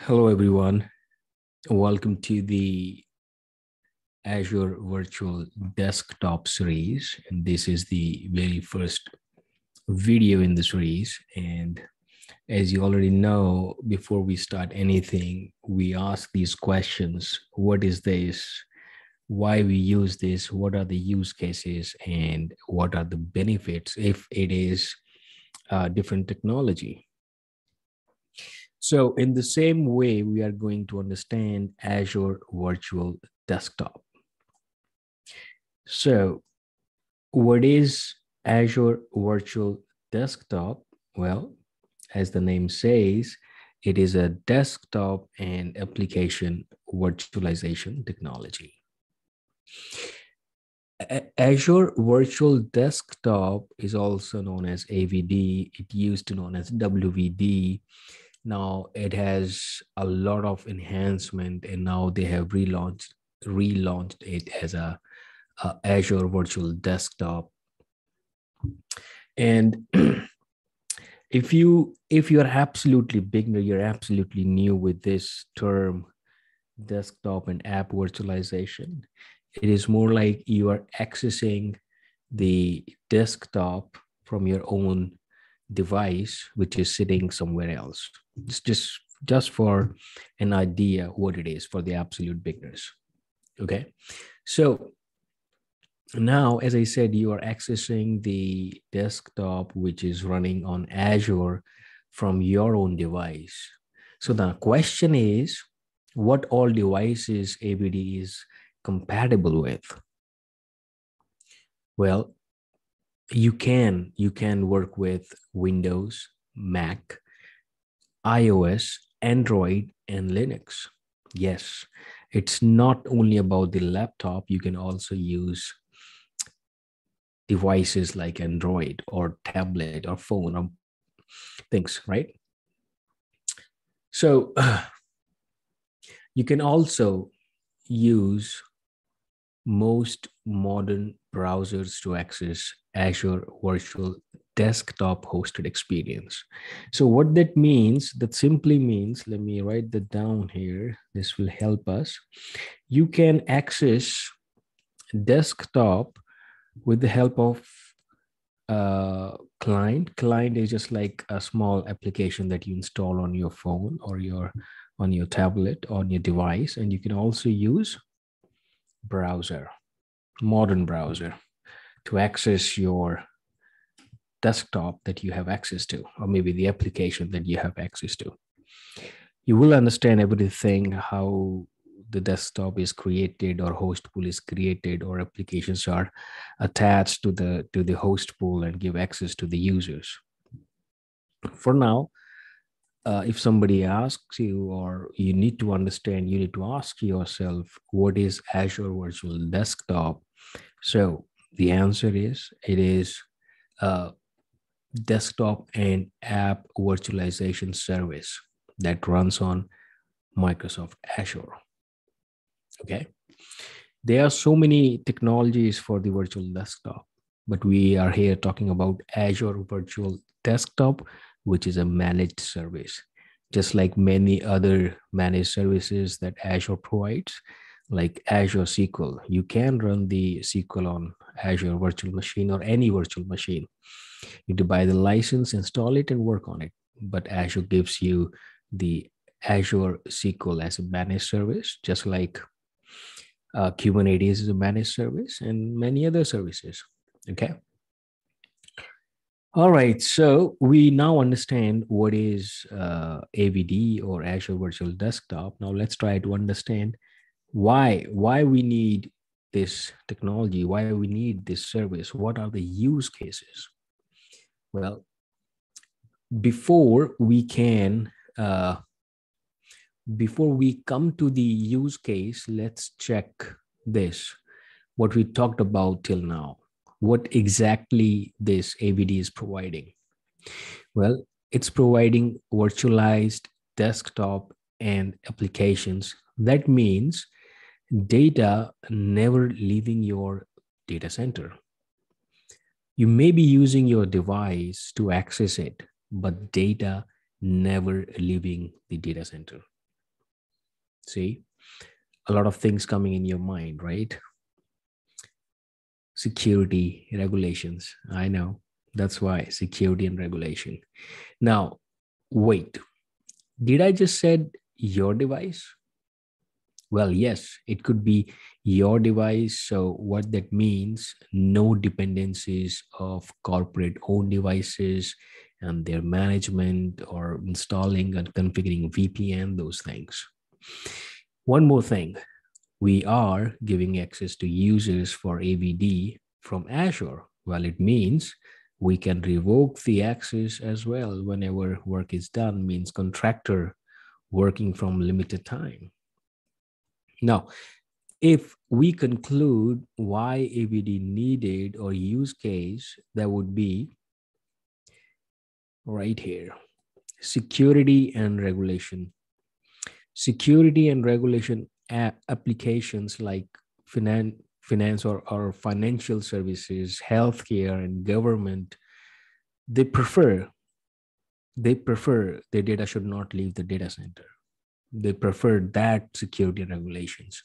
Hello, everyone. Welcome to the Azure Virtual Desktop series. And this is the very first video in the series. And as you already know, before we start anything, we ask these questions. What is this? Why we use this? What are the use cases? And what are the benefits if it is a different technology? So in the same way, we are going to understand Azure Virtual Desktop. So what is Azure Virtual Desktop? Well, as the name says, it is a desktop and application virtualization technology. Azure Virtual Desktop is also known as AVD. It used to be known as WVD. Now it has a lot of enhancement, and now they have relaunched it as a Azure Virtual Desktop. And if you're absolutely beginner, you're absolutely new with this term, desktop and app virtualization, it is more like you are accessing the desktop from your own device, which is sitting somewhere else. It's just for an idea what it is for the absolute beginners. Okay, so now, as I said, you are accessing the desktop, which is running on Azure from your own device. So the question is, what all devices AVD is compatible with? Well, you can work with Windows, Mac, iOS, Android, and Linux. Yes, it's not only about the laptop. You can also use devices like Android or tablet or phone or things, right? So you can also use most modern browsers to access Azure Virtual Desktop hosted experience. So what that means, that simply means, let me write that down here. This will help us. You can access desktop with the help of client. Client is just like a small application that you install on your phone or on your tablet, on your device. And you can also use browser, modern browser, to access your desktop that you have access to, or maybe the application that you have access to. You will understand everything, how the desktop is created, or host pool is created, or applications are attached to the host pool and give access to the users. For now, if somebody asks you, or you need to understand, you need to ask yourself, what is Azure Virtual Desktop? So the answer is, it is a desktop and app virtualization service that runs on Microsoft Azure. Okay. There are so many technologies for the virtual desktop, but we are here talking about Azure Virtual Desktop, which is a managed service. Just like many other managed services that Azure provides, like Azure SQL, you can run the SQL on Azure Virtual Machine or any virtual machine. You need to buy the license, install it, and work on it. But Azure gives you the Azure SQL as a managed service, just like Kubernetes is a managed service and many other services. Okay. All right. So we now understand what is AVD or Azure Virtual Desktop. Now let's try to understand why we need this technology, why we need this service, what are the use cases? Well, before we come to the use case, let's check this, what we talked about till now, what exactly this AVD is providing. Well, it's providing virtualized desktop and applications. That means data never leaving your data center. You may be using your device to access it, but data never leaving the data center. See, a lot of things coming in your mind, right? Security, regulations. I know. That's why security and regulation. Now, wait, did I just said your device? Well, yes, it could be your device. So what that means, no dependencies of corporate owned devices and their management or installing and configuring VPN, those things. One more thing, we are giving access to users for AVD from Azure. Well, it means we can revoke the access as well whenever work is done, means contractor working from limited time. Now, if we conclude why AVD needed or use case, that would be right here, security and regulation. Security and regulation applications like finance or financial services, healthcare and government, they prefer their data should not leave the data center. They prefer that security regulations.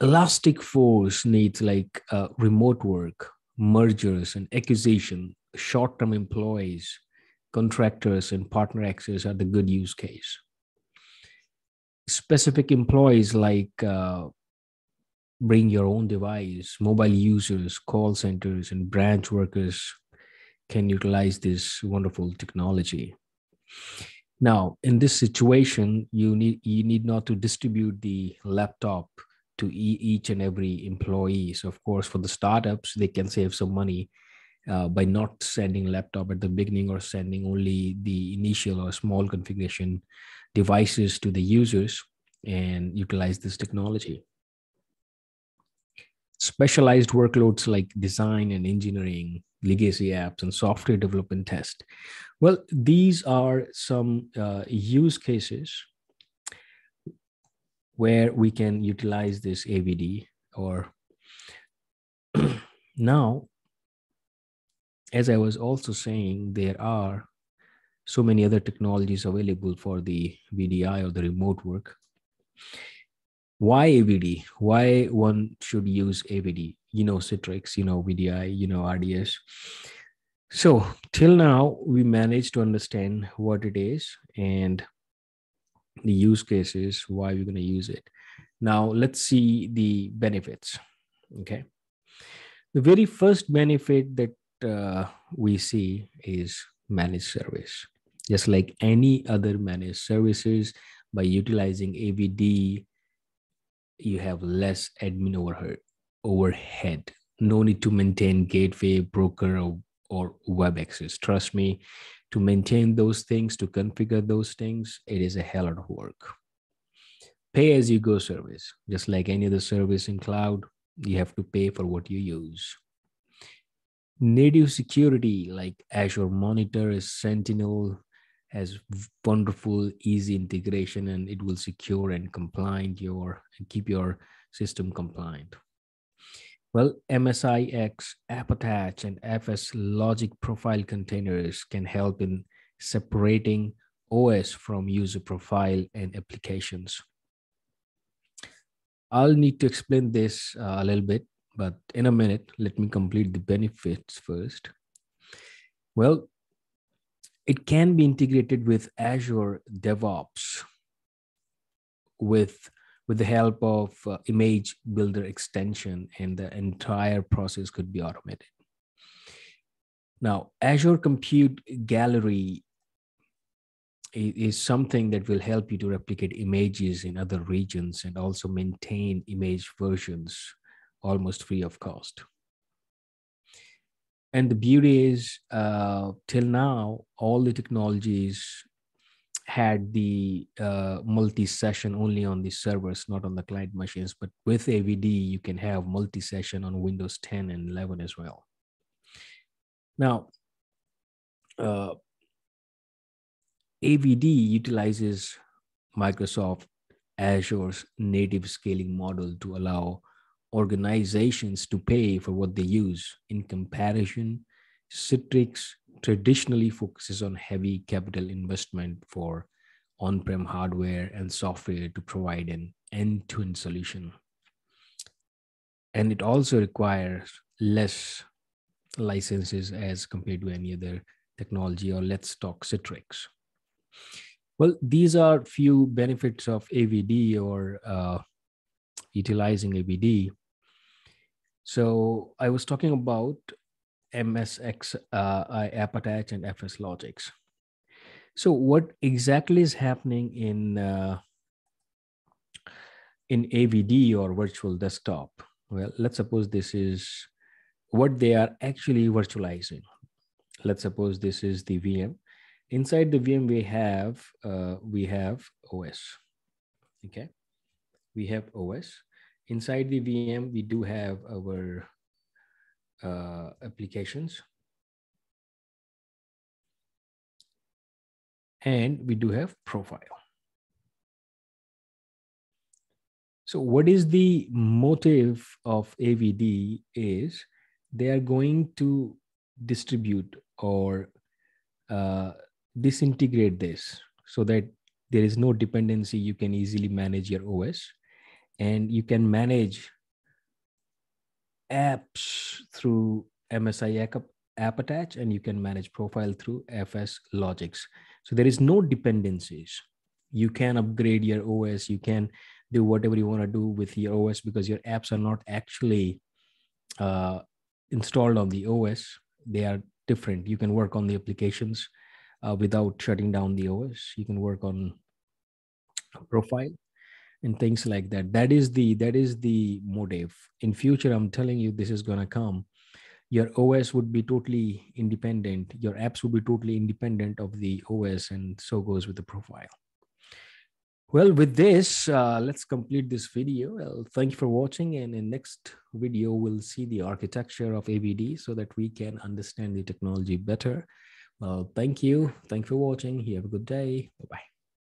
Elastic force needs like remote work, mergers and acquisition, short-term employees, contractors and partner access are the good use case. Specific employees like bring your own device, mobile users, call centers and branch workers can utilize this wonderful technology. Now, in this situation, you need not to distribute the laptop to each and every employee. So of course, for the startups, they can save some money by not sending laptop at the beginning or sending only the initial or small configuration devices to the users and utilize this technology. Specialized workloads like design and engineering, legacy apps and software development test. Well, these are some use cases where we can utilize this AVD. Or now, as I was also saying, there are so many other technologies available for the VDI or the remote work. Why AVD? Why one should use AVD? You know Citrix, you know VDI, you know RDS. So till now, we managed to understand what it is and the use cases, why we're going to use it. Now let's see the benefits, okay? The very first benefit that we see is managed service. Just like any other managed services, by utilizing AVD, you have less admin overhead. No need to maintain gateway, broker, or web access. Trust me, to maintain those things, to configure those things, it is a hell of work. Pay-as-you-go service. Just like any other service in cloud, you have to pay for what you use. Native security like Azure Monitor, Sentinel, has wonderful, easy integration, and it will secure and compliant keep your system compliant. Well, MSIX App Attach and FSLogix profile containers can help in separating OS from user profile and applications. I'll need to explain this a little bit, but in a minute, let me complete the benefits first. Well, it can be integrated with Azure DevOps with the help of Image Builder extension, and the entire process could be automated. Now, Azure Compute Gallery is something that will help you to replicate images in other regions and also maintain image versions almost free of cost. And the beauty is, till now, all the technologies had the multi-session only on the servers, not on the client machines. But with AVD, you can have multi-session on Windows 10 and 11 as well. Now, AVD utilizes Microsoft Azure's native scaling model to allow organizations to pay for what they use. In comparison, Citrix traditionally focuses on heavy capital investment for on-prem hardware and software to provide an end-to-end solution. And it also requires less licenses as compared to any other technology, or let's talk Citrix. Well, these are few benefits of AVD or utilizing AVD. So I was talking about MSIX App Attach and FSLogix. So what exactly is happening in AVD or virtual desktop? Well, let's suppose this is what they are actually virtualizing. Let's suppose this is the VM. Inside the VM, we have OS. Okay, we have OS. Inside the VM, we do have our applications. And we do have profile. So what is the motive of AVD is they are going to distribute or disintegrate this so that there is no dependency. You can easily manage your OS and you can manage apps through MSIX App Attach, and you can manage profile through FSLogix. So there is no dependencies. You can upgrade your OS. You can do whatever you want to do with your OS because your apps are not actually installed on the OS. They are different. You can work on the applications without shutting down the OS. You can work on profile and things like that. That is the motive. In future, I'm telling you, this is going to come. Your OS would be totally independent. Your apps would be totally independent of the OS, and so goes with the profile. Well, with this, let's complete this video. Well, thank you for watching. And in next video, we'll see the architecture of AVD so that we can understand the technology better. Well, thank you. Thank you for watching. You have a good day. Bye-bye.